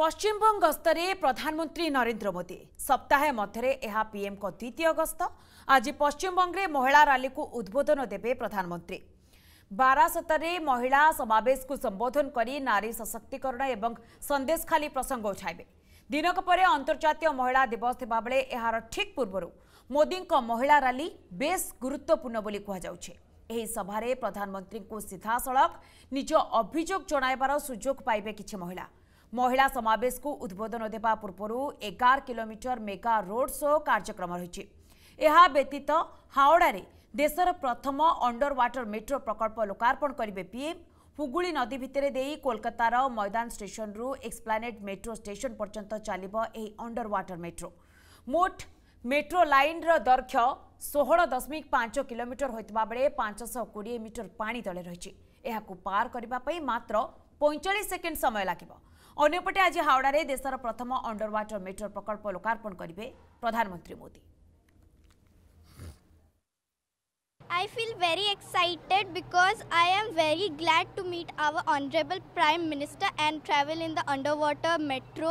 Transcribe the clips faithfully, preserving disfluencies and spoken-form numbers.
पश्चिमबंग गस्तरे प्रधानमंत्री नरेंद्र मोदी सप्ताहे मध्यरे एहा पीएम को द्वितीय गस्त। आज पश्चिमबंगे महिला रैली को उद्बोधन देबे प्रधानमंत्री। बारासतर महिला समावेश को संबोधन करी नारी सशक्तिकरण एवं संदेश खाली प्रसंग उठाइबे। दिनक परे अंतर्राष्ट्रीय महिला दिवस थिबा बेले एहार ठीक पूर्वरु मोदी महिला रैली बेस गुरुत्वपूर्ण बोली कहा जाउछे। एही सभारे प्रधानमंत्री को सीधासलख निज अभियोग जणाइबार सुजोग पाइबे किछि महिला। महिला समावेश को उद्बोधन देवा पूर्व एगार किलोमीटर मेगा रोड शो कार्यक्रम रही। यह व्यतीत हावड़ा रे देशर प्रथम अंडर वाटर मेट्रो प्रकल्प लोकार्पण करेंगे पीएम। हुगली नदी भितर देई कोलकातार मैदान स्टेशन रु एक्सप्लानेड मेट्रो स्टेशन पर्यंत चलिबो एही अंडर वाटर मेट्रो। मोट मेट्रो लाइन रो दैर्घ्य सोलह दशमिक पांच किलोमीटर होता बेले पांच सौ कोड़े मीटर पानी तले रही। यह पार करने मात्र पैंतालीस सेकेंड समय लगे। अन्यपटे आज हावड़ा रे देशर प्रथम अंडरवाटर मेट्रो प्रकल्प लोकार्पण करेंगे प्रधानमंत्री Modi. I feel very excited because I am very glad to meet our honorable prime minister and travel in the underwater metro।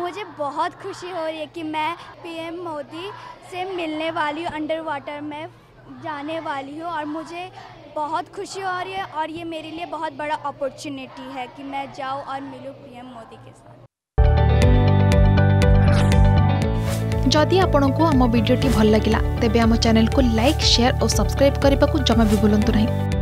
मुझे बहुत खुशी हो रही है कि मैं पीएम मोदी से मिलने वाली हूँ, अंडरवाटर में जाने वाली हूँ और मुझे बहुत खुशी हो रही है और ये मेरे लिए बहुत बड़ा अपॉर्चुनिटी है कि मैं जाऊं और मिलूं पीएम मोदी के साथ। जदि आपण को आम वीडियो टी भल लगिला तेबे आम चैनल को लाइक शेयर और सब्सक्राइब करने को जमा भी भूलंतु नहीं।